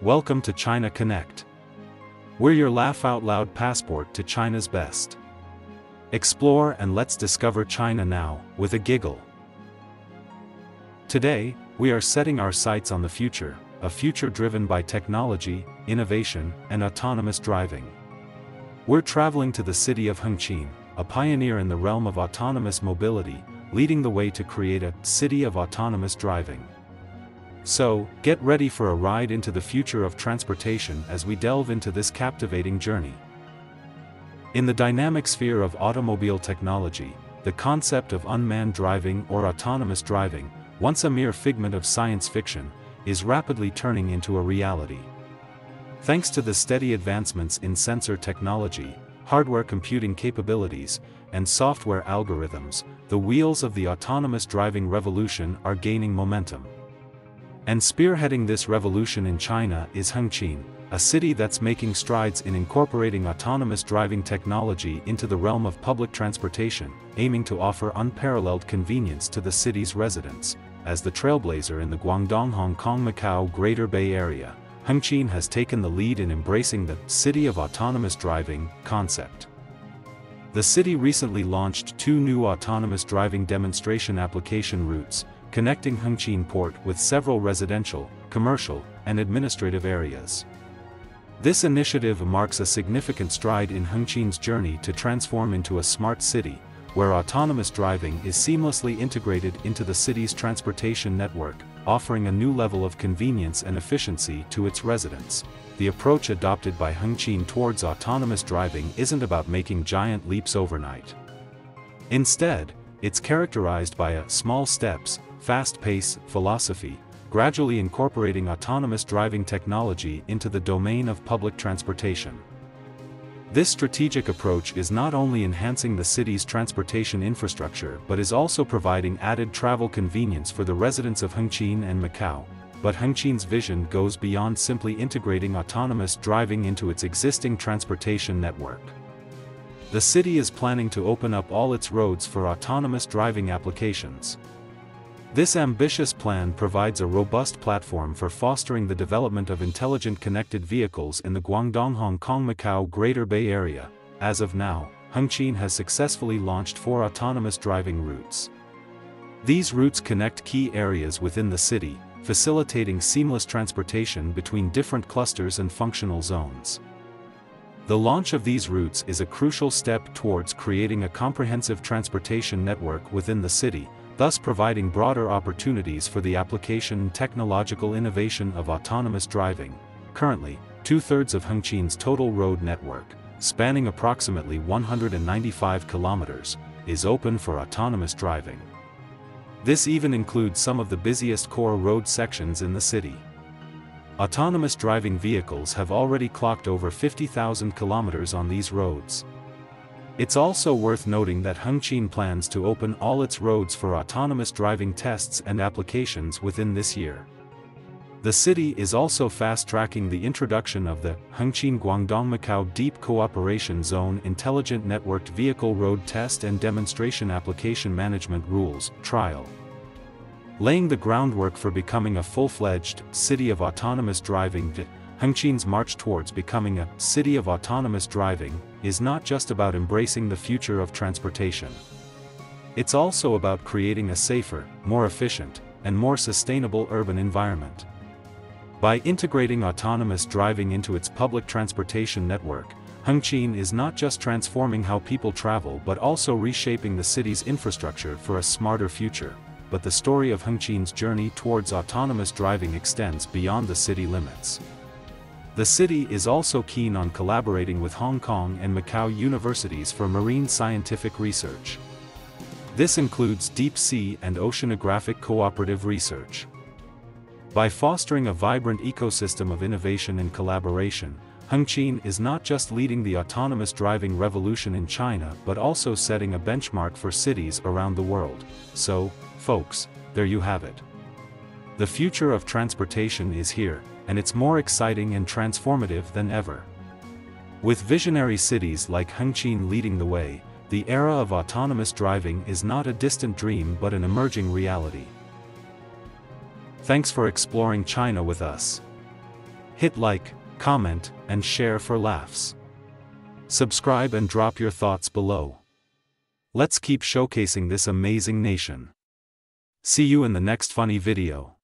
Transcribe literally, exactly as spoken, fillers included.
Welcome to China Connect. We're your laugh-out-loud passport to China's best. Explore and let's discover China now, with a giggle. Today, we are setting our sights on the future, a future driven by technology, innovation, and autonomous driving. We're traveling to the city of Hengqin, a pioneer in the realm of autonomous mobility, leading the way to create a city of autonomous driving. So, get ready for a ride into the future of transportation as we delve into this captivating journey. In the dynamic sphere of automobile technology, the concept of unmanned driving or autonomous driving, once a mere figment of science fiction, is rapidly turning into a reality. Thanks to the steady advancements in sensor technology, hardware computing capabilities, and software algorithms, the wheels of the autonomous driving revolution are gaining momentum. And spearheading this revolution in China is Hengqin, a city that's making strides in incorporating autonomous driving technology into the realm of public transportation, aiming to offer unparalleled convenience to the city's residents. As the trailblazer in the Guangdong-Hong Kong-Macau Greater Bay Area, Hengqin has taken the lead in embracing the City of Autonomous Driving concept. The city recently launched two new autonomous driving demonstration application routes, connecting Hengqin Port with several residential, commercial, and administrative areas. This initiative marks a significant stride in Hengqin's journey to transform into a smart city, where autonomous driving is seamlessly integrated into the city's transportation network, offering a new level of convenience and efficiency to its residents. The approach adopted by Hengqin towards autonomous driving isn't about making giant leaps overnight. Instead, it's characterized by a small steps, fast-paced philosophy, gradually incorporating autonomous driving technology into the domain of public transportation. This strategic approach is not only enhancing the city's transportation infrastructure but is also providing added travel convenience for the residents of Hengqin and Macau. But Hengqin's vision goes beyond simply integrating autonomous driving into its existing transportation network. The city is planning to open up all its roads for autonomous driving applications. This ambitious plan provides a robust platform for fostering the development of intelligent connected vehicles in the Guangdong-Hong Kong-Macau Greater Bay Area. As of now, Hengqin has successfully launched four autonomous driving routes. These routes connect key areas within the city, facilitating seamless transportation between different clusters and functional zones. The launch of these routes is a crucial step towards creating a comprehensive transportation network within the city, thus providing broader opportunities for the application and technological innovation of autonomous driving. Currently, two-thirds of Hengqin's total road network, spanning approximately one hundred ninety-five kilometers, is open for autonomous driving. This even includes some of the busiest core road sections in the city. Autonomous driving vehicles have already clocked over fifty thousand kilometers on these roads. It's also worth noting that Hengqin plans to open all its roads for autonomous driving tests and applications within this year. The city is also fast-tracking the introduction of the Hengqin Guangdong Macau Deep Cooperation Zone Intelligent Networked Vehicle Road Test and Demonstration Application Management Rules trial, laying the groundwork for becoming a full-fledged city of autonomous driving. Hengqin's march towards becoming a city of autonomous driving is not just about embracing the future of transportation. It's also about creating a safer, more efficient, and more sustainable urban environment. By integrating autonomous driving into its public transportation network, Hengqin is not just transforming how people travel but also reshaping the city's infrastructure for a smarter future. But the story of Hengqin's journey towards autonomous driving extends beyond the city limits. The city is also keen on collaborating with Hong Kong and Macau universities for marine scientific research. This includes deep-sea and oceanographic cooperative research. By fostering a vibrant ecosystem of innovation and collaboration, Hengqin is not just leading the autonomous driving revolution in China but also setting a benchmark for cities around the world. So, folks, there you have it. The future of transportation is here, and it's more exciting and transformative than ever. With visionary cities like Hengqin leading the way, the era of autonomous driving is not a distant dream but an emerging reality. Thanks for exploring China with us. hit like, comment, and share for laughs. Subscribe and drop your thoughts below. Let's keep showcasing this amazing nation. See you in the next funny video.